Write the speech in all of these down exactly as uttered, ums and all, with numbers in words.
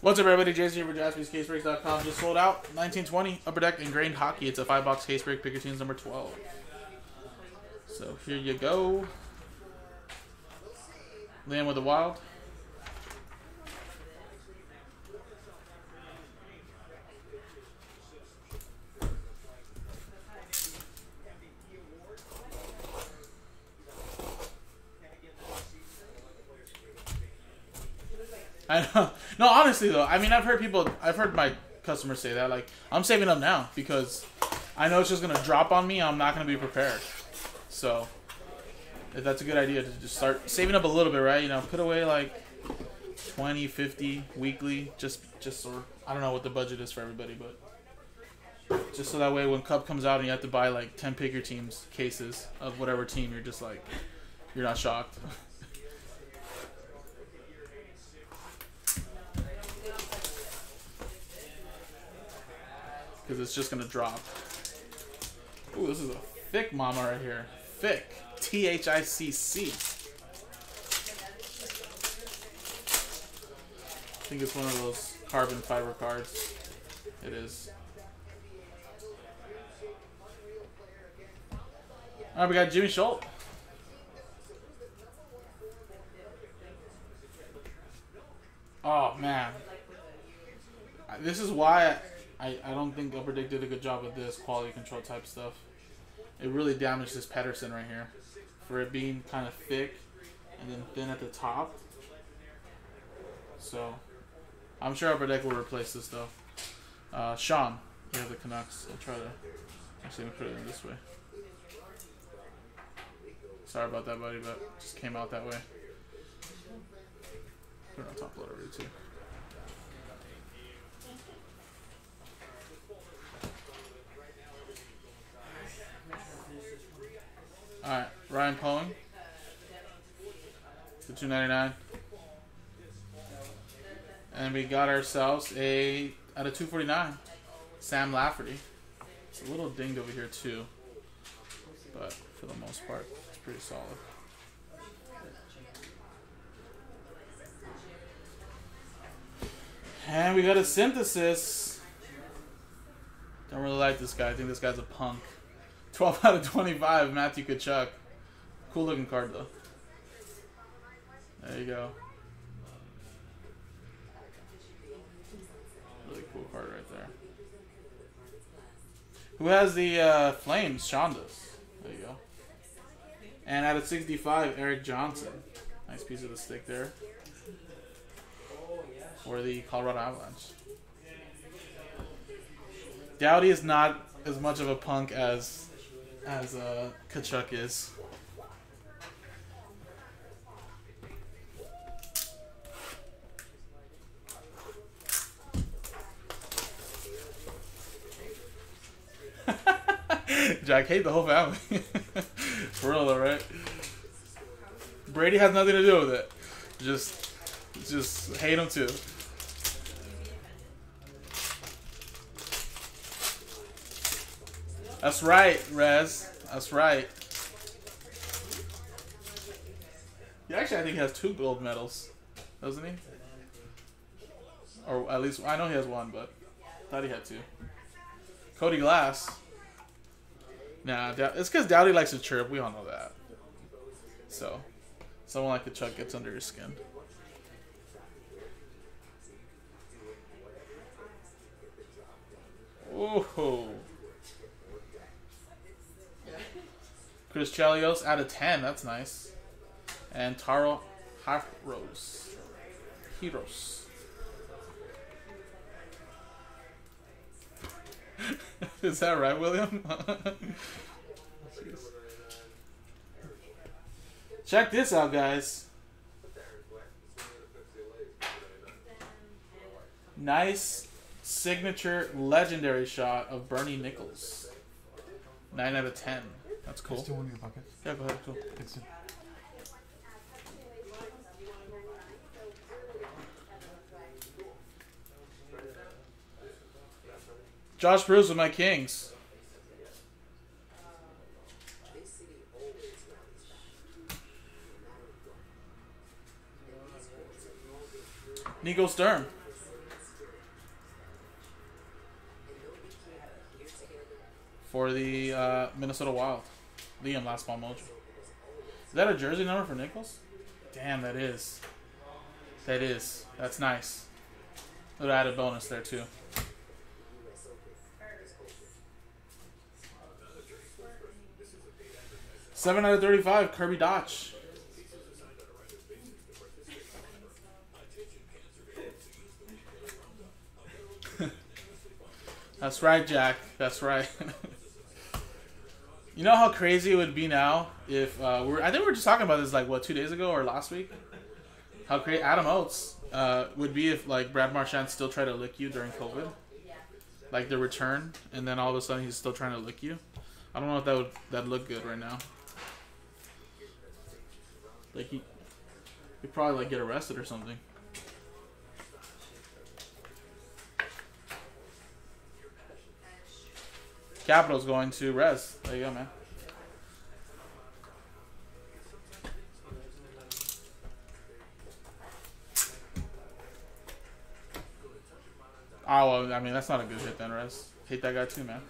What's up, everybody? Jason here for Jaspys Case Breaks dot com. Just sold out. nineteen twenty Upper Deck Ingrained Hockey. It's a five-box case break. Pick your teams number twelve. So here you go. Land with the Wild. I know. No, honestly though, I mean, I've heard people, I've heard my customers say that, like, I'm saving up now because I know it's just going to drop on me. I'm not going to be prepared. So that's a good idea to just start saving up a little bit, right? You know, put away like twenty, fifty weekly, just, just, or I don't know what the budget is for everybody, but just so that way when Cup comes out and you have to buy like ten pick your teams cases of whatever team, you're just like, you're not shocked. Because it's just going to drop. Ooh, this is a thick mama right here. Thick. T H I C C. I think it's one of those carbon fiber cards. It is. Alright, we got Jimmy Schultz. Oh, man. This is why... I I, I don't think Upper Deck did a good job with this quality control type stuff. It really damaged this Patterson right here. For it being kind of thick and then thin at the top. So, I'm sure Upper Deck will replace this though. Uh, Sean, you have the Canucks. I'll try to... Actually, I'm going to put it in this way. Sorry about that, buddy, but it just came out that way. Put it on top loader too. Alright, Ryan Poling for two ninety-nine. And we got ourselves a out of two forty-nine. Sam Lafferty. It's a little dinged over here too. But for the most part, it's pretty solid. And we got a synthesis. Don't really like this guy. I think this guy's a punk. twelve out of twenty-five, Matthew Tkachuk. Cool looking card though. There you go. Really cool card right there. Who has the uh, Flames? Shondas. There you go. And out of sixty-five, Eric Johnson. Nice piece of the stick there. For the Colorado Avalanche. Dowdy is not as much of a punk as... As uh, Tkachuk is. Jack, hate the whole family. For real though, right? Brady has nothing to do with it. Just, just hate him too. That's right, Rez. That's right. He actually, I think, has two gold medals, doesn't he? Or at least, I know he has one, but I thought he had two. Cody Glass. Nah, it's because Dowdy likes to chirp. We all know that. So, someone like the Chuck gets under his skin. Ooh. Chris Chelios out of ten. That's nice. And Taro Hirose. Hirose. Is that right, William? Check this out, guys. Nice signature legendary shot of Bernie Nichols. nine out of ten. That's cool. Still in your pocket. Yeah, go ahead. Cool. Thanks, sir. Josh Bruce with my Kings. Nico Sturm. for the uh, Minnesota Wild. Liam Last Ball Mojo. Is that a jersey number for Nichols? Damn, that is. That is. That's nice. Little added bonus there too. Seven out of thirty-five, Kirby Dotch. That's right, Jack. That's right. You know how crazy it would be now if uh, we're. I think we were just talking about this like what two days ago or last week. How crazy Adam Oates uh, would be if like Brad Marchand still tried to lick you during COVID, like the return, and then all of a sudden he's still trying to lick you. I don't know if that would that look good right now. Like he, he'd probably like get arrested or something. Capitals going to Rez. There you go, man. Oh, well, I mean, that's not a good hit then, Rez. Hate that guy too, man.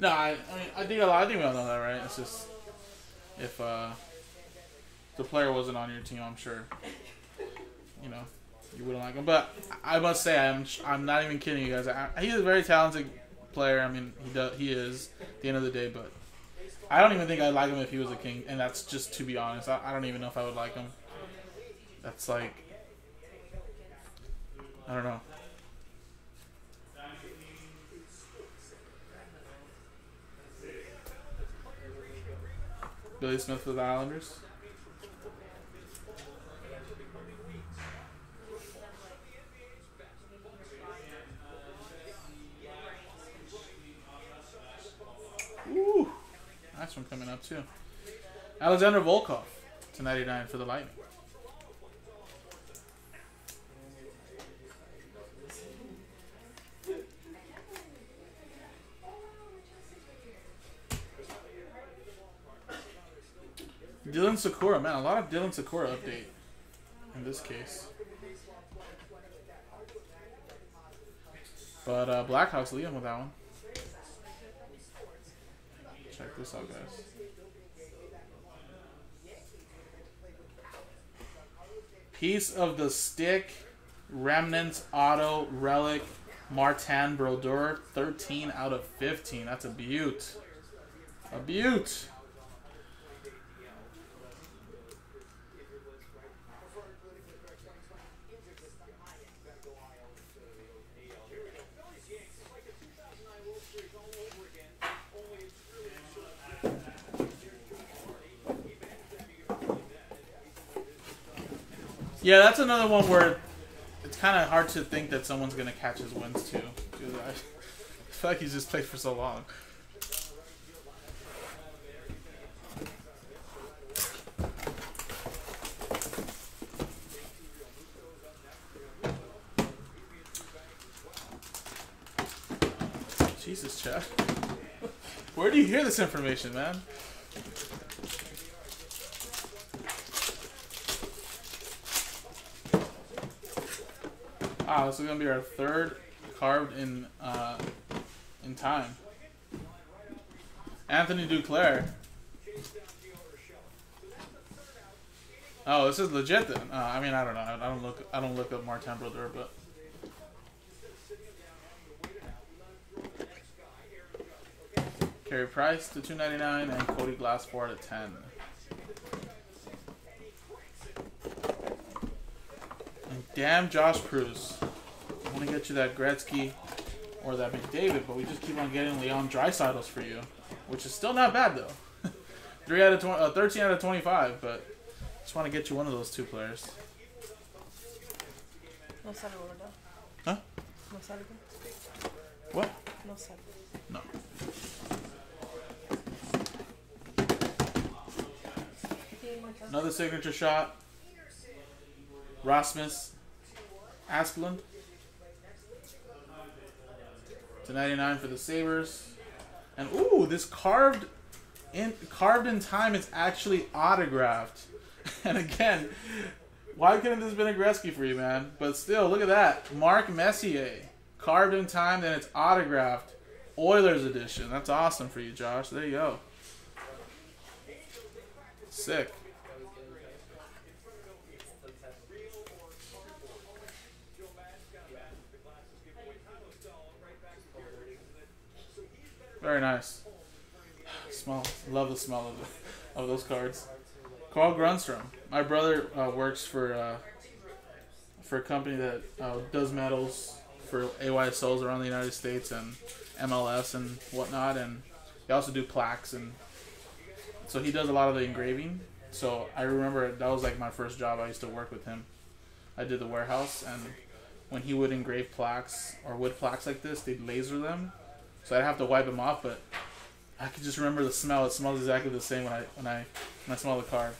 No, I, I mean, I think a lot. I think we all know that, right? It's just if uh, the player wasn't on your team, I'm sure you know you wouldn't like him. But I must say, I'm I'm not even kidding you guys. I, he's a very talented player. I mean, he does, he is at the end of the day. But I don't even think I'd like him if he was a King. And that's just to be honest. I, I don't even know if I would like him. That's like I don't know. Billy Smith for the Islanders. Ooh, nice one coming up too. Alexander Volkov to ninety-nine for the Lightning. Dylan Sakura, man, a lot of Dylan Sakura update in this case. But uh, Blackhawks leading with that one. Check this out, guys. Piece of the stick, remnants, auto, relic, Martin Brodeur, thirteen out of fifteen. That's a beaut. A beaut. Yeah, that's another one where it's kind of hard to think that someone's going to catch his wins, too. Dude, I feel like he's just played for so long. Jesus, Chuck. Where do you hear this information, man? Wow, this is going to be our third carved in uh, in time. Anthony Duclair. Oh, this is legit then. Uh, I mean, I don't know. I don't look. I don't look up Martin Brodeur, but Carey Price to two ninety-nine and Cody Glass four out of ten. Damn, Josh Bruce. I want to get you that Gretzky or that McDavid, but we just keep on getting Leon Dreisaitls for you, which is still not bad though. Three out of twenty, uh, thirteen out of twenty-five, but just want to get you one of those two players. No salvo, huh? No salvo. What? No salvo. No. Another signature shot. Rasmus. Asplund. two ninety-nine for the Sabres. And ooh, this carved in carved in time, it's actually autographed. And again, why couldn't this have been a Gretzky for you, man? But still, look at that. Mark Messier. Carved in time, then it's autographed. Oilers edition. That's awesome for you, Josh. There you go. Sick. Very nice. Smell. Love the smell of the, of those cards. Carl Grundstrom. My brother uh, works for uh, for a company that uh, does medals for A Y S Ls around the United States and M L S and whatnot, and they also do plaques, and so he does a lot of the engraving. So I remember that was like my first job. I used to work with him. I did the warehouse, and when he would engrave plaques or wood plaques like this, they'd laser them, so I'd have to wipe them off, but I could just remember the smell. It smells exactly the same when I when I when I smell the card.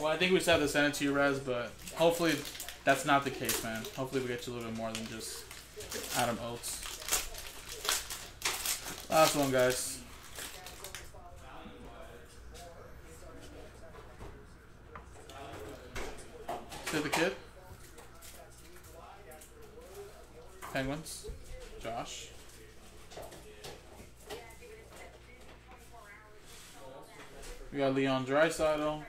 Well, I think we just have to send it to you, Rez, but hopefully that's not the case, man. Hopefully we get you a little bit more than just Adam Oates. Last one, guys. See the kid? Penguins. Josh. We got Leon Dreisaitl.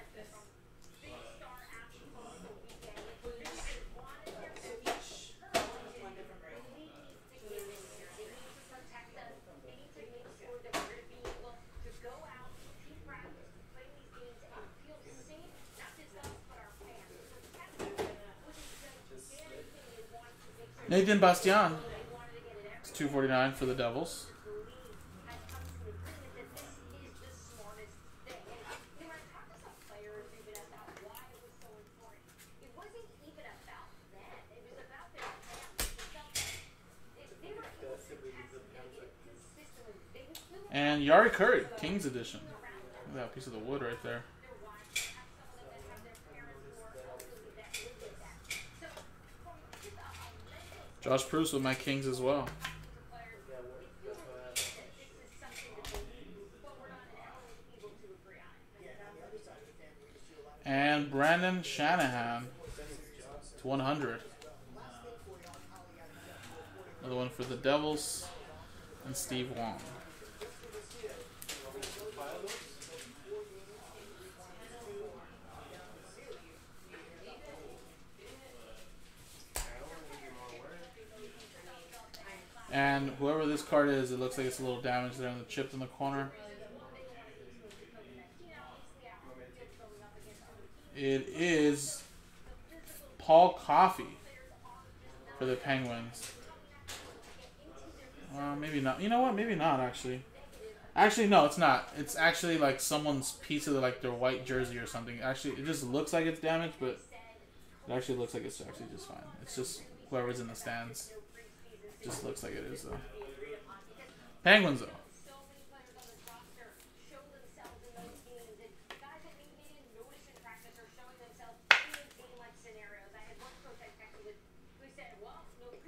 Nathan Bastian. It's two forty-nine for the Devils. And Yari Curry, Kings edition. Look at that piece of the wood right there. Josh Bruce with my Kings as well. And Brandon Shanahan to one hundred. Another one for the Devils and Steve Wong. And whoever this card is, it looks like it's a little damaged there on the chip in the corner. It is Paul Coffey for the Penguins. Well, maybe not. You know what? Maybe not, actually. Actually, no, it's not. It's actually like someone's piece of the, like their white jersey or something. Actually, it just looks like it's damaged, but it actually looks like it's actually just fine. It's just whoever's in the stands. Just looks like it is, though. Penguins, though.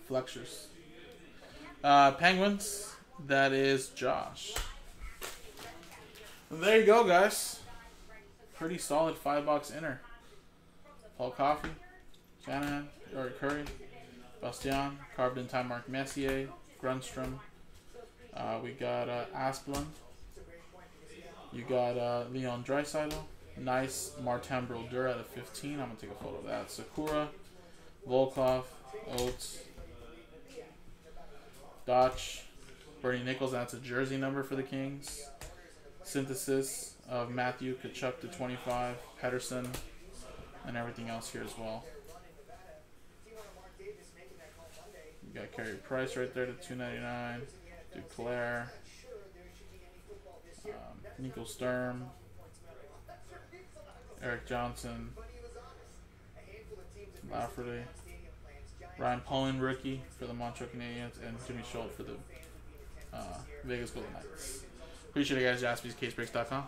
Fletchers. Uh, Penguins, that is Josh. And there you go, guys. Pretty solid five-box inner. Paul Coffey, Shanahan, Eric Curry. Bastian, carved in time, Mark Messier, Grundstrom. Uh, we got uh, Asplund. You got uh, Leon Dreisaitl. Nice Martin Brodeur out of fifteen. I'm going to take a photo of that. Sakura, Volkov, Oates, Dotch, Bernie Nichols, and that's a jersey number for the Kings. Synthesis of Matthew Tkachuk to twenty-five, Patterson, and everything else here as well. You got Carey Price right there to two ninety-nine, Duclair, um, Nico Sturm, Eric Johnson, Lafferty, Ryan Pollin rookie for the Montreal Canadiens, and Jimmy Schultz for the uh, Vegas Golden Knights. Appreciate it, guys. Jaspys Case Breaks dot com.